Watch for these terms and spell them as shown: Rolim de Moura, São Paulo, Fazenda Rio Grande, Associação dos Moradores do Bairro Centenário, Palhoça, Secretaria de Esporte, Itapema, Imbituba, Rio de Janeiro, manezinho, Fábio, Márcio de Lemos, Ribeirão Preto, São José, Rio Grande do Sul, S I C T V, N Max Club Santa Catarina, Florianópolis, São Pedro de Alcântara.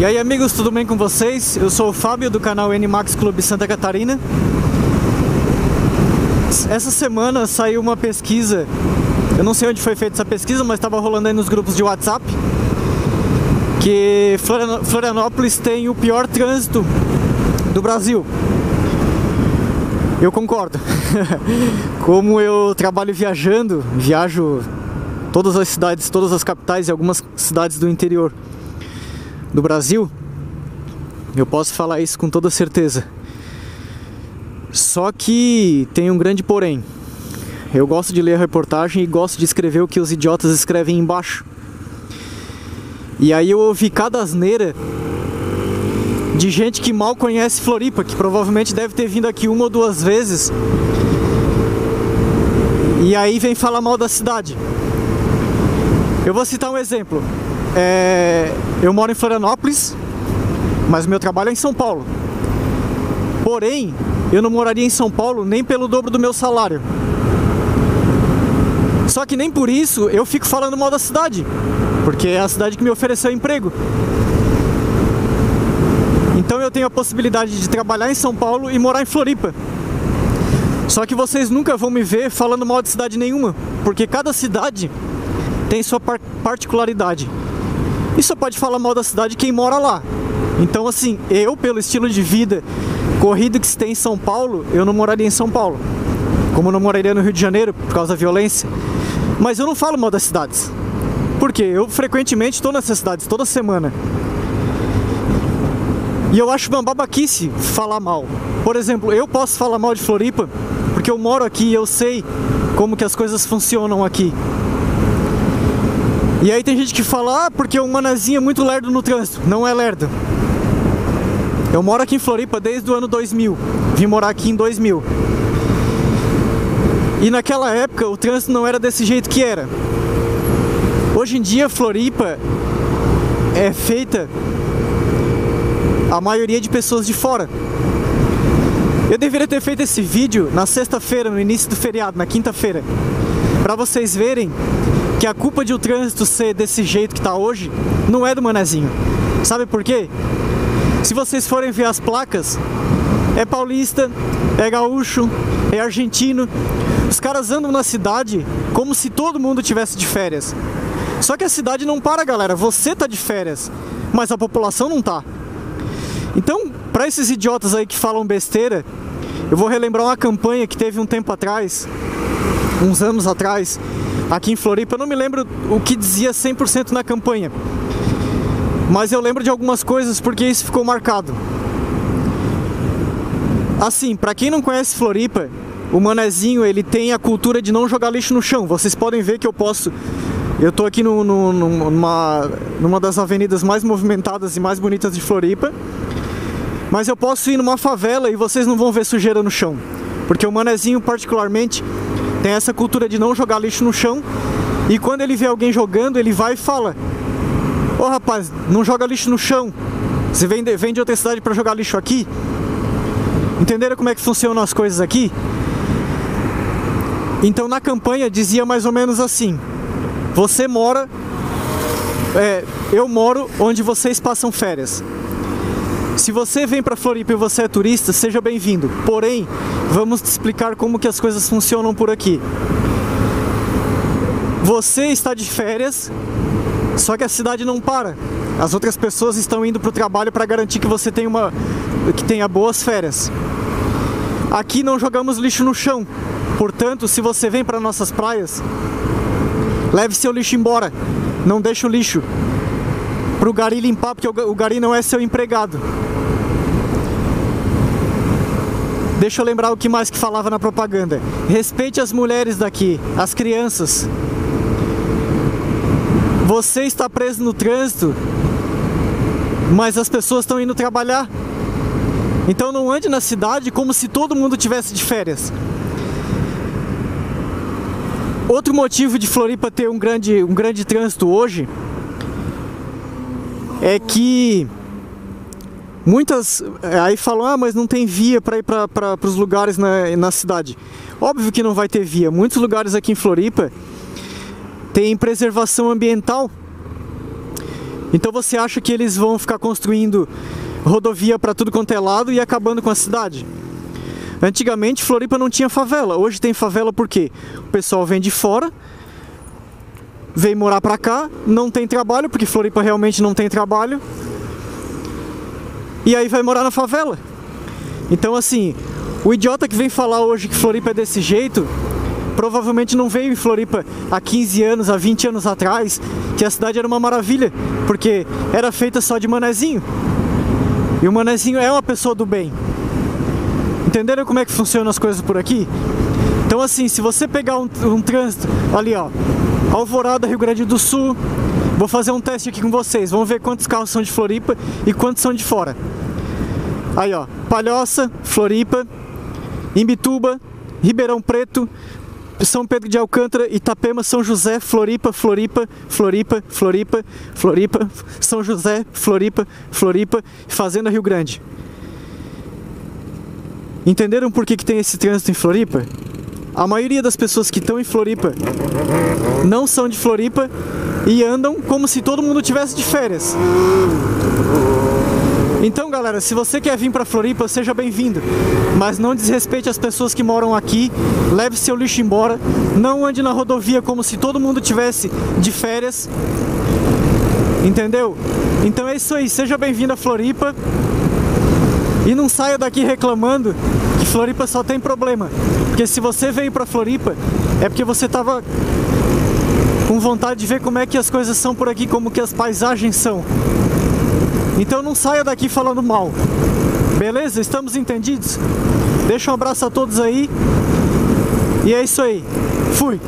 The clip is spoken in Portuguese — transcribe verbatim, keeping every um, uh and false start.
E aí amigos, tudo bem com vocês? Eu sou o Fábio do canal N Max Club Santa Catarina. Essa semana saiu uma pesquisa, eu não sei onde foi feita essa pesquisa, mas estava rolando aí nos grupos de WhatsApp, que Florianópolis tem o pior trânsito do Brasil. Eu concordo. Como eu trabalho viajando, viajo todas as cidades, todas as capitais e algumas cidades do interior do Brasil, eu posso falar isso com toda certeza. Só que tem um grande porém. Eu gosto de ler a reportagem e gosto de escrever o que os idiotas escrevem embaixo. E aí eu ouvi cada asneira de gente que mal conhece Floripa, que provavelmente deve ter vindo aqui uma ou duas vezes, e aí vem falar mal da cidade. Eu vou citar um exemplo. É, eu moro em Florianópolis, mas meu trabalho é em São Paulo. Porém, eu não moraria em São Paulo nem pelo dobro do meu salário. Só que nem por isso eu fico falando mal da cidade, porque é a cidade que me ofereceu emprego. Então eu tenho a possibilidade de trabalhar em São Paulo e morar em Floripa. Só que vocês nunca vão me ver falando mal de cidade nenhuma, porque cada cidade tem sua par- particularidade. E só pode falar mal da cidade quem mora lá. Então assim, eu, pelo estilo de vida corrido que se tem em São Paulo, eu não moraria em São Paulo. Como eu não moraria no Rio de Janeiro, por causa da violência. Mas eu não falo mal das cidades, porque eu frequentemente estou nessas cidades, toda semana. E eu acho uma babaquice falar mal. Por exemplo, eu posso falar mal de Floripa, porque eu moro aqui e eu sei como que as coisas funcionam aqui. E aí tem gente que fala, ah, porque o manazinho é muito lerdo no trânsito. Não é lerdo. Eu moro aqui em Floripa desde o ano dois mil. Vim morar aqui em dois mil. E naquela época o trânsito não era desse jeito que era. Hoje em dia Floripa é feita a maioria de pessoas de fora. Eu deveria ter feito esse vídeo na sexta-feira, no início do feriado, na quinta-feira, pra vocês verem que a culpa de o trânsito ser desse jeito que tá hoje não é do manezinho. Sabe por quê? Se vocês forem ver as placas, é paulista, é gaúcho, é argentino. Os caras andam na cidade como se todo mundo tivesse de férias. Só que a cidade não para, galera. Você tá de férias, mas a população não tá. Então, pra esses idiotas aí que falam besteira, eu vou relembrar uma campanha que teve um tempo atrás, uns anos atrás, aqui em Floripa. Eu não me lembro o que dizia cem por cento na campanha, mas eu lembro de algumas coisas porque isso ficou marcado. Assim, pra quem não conhece Floripa, o manezinho, ele tem a cultura de não jogar lixo no chão. Vocês podem ver que eu posso... Eu tô aqui no, no, numa, numa das avenidas mais movimentadas e mais bonitas de Floripa, mas eu posso ir numa favela e vocês não vão ver sujeira no chão, porque o manezinho particularmente tem essa cultura de não jogar lixo no chão. E quando ele vê alguém jogando, ele vai e fala: ô rapaz, não joga lixo no chão. Você vem de, vem de outra cidade pra jogar lixo aqui? Entenderam como é que funcionam as coisas aqui? Então na campanha dizia mais ou menos assim: você mora... É, eu moro onde vocês passam férias. Se você vem pra Floripa e você é turista, seja bem-vindo. Porém, vamos te explicar como que as coisas funcionam por aqui. Você está de férias, só que a cidade não para. As outras pessoas estão indo pro trabalho para garantir que você tenha, uma, que tenha boas férias. Aqui não jogamos lixo no chão. Portanto, se você vem para nossas praias, leve seu lixo embora. Não deixe o lixo pro gari limpar, porque o gari não é seu empregado. Deixa eu lembrar o que mais que falava na propaganda. Respeite as mulheres daqui, as crianças. Você está preso no trânsito, mas as pessoas estão indo trabalhar. Então não ande na cidade como se todo mundo tivesse de férias. Outro motivo de Floripa ter um grande, um grande trânsito hoje é que muitas aí falam, ah, mas não tem via para ir para os lugares na, na cidade. Óbvio que não vai ter via. Muitos lugares aqui em Floripa tem preservação ambiental Então você acha que eles vão ficar construindo rodovia para tudo quanto é lado e acabando com a cidade? Antigamente Floripa não tinha favela, hoje tem favela porque o pessoal vem de fora, vem morar pra cá, não tem trabalho, porque Floripa realmente não tem trabalho, e aí vai morar na favela. Então assim, o idiota que vem falar hoje que Floripa é desse jeito, provavelmente não veio em Floripa há quinze anos, há vinte anos atrás, que a cidade era uma maravilha, porque era feita só de manezinho. E o manezinho é uma pessoa do bem. Entenderam como é que funcionam as coisas por aqui? Então assim, se você pegar um, um trânsito ali, ó, Alvorada, Rio Grande do Sul, vou fazer um teste aqui com vocês, vamos ver quantos carros são de Floripa e quantos são de fora. Aí ó, Palhoça, Floripa, Imbituba, Ribeirão Preto, São Pedro de Alcântara, Itapema, São José, Floripa, Floripa, Floripa, Floripa, Floripa, São José, Floripa, Floripa, Fazenda Rio Grande. Entenderam por que que tem esse trânsito em Floripa? A maioria das pessoas que estão em Floripa não são de Floripa e andam como se todo mundo tivesse de férias. Então galera, se você quer vir para Floripa, seja bem-vindo, mas não desrespeite as pessoas que moram aqui, leve seu lixo embora, não ande na rodovia como se todo mundo tivesse de férias, entendeu? Então é isso aí, seja bem-vindo a Floripa. E não saia daqui reclamando que Floripa só tem problema. Porque se você veio pra Floripa, é porque você tava com vontade de ver como é que as coisas são por aqui, como que as paisagens são. Então não saia daqui falando mal. Beleza? Estamos entendidos? Deixa um abraço a todos aí. E é isso aí. Fui!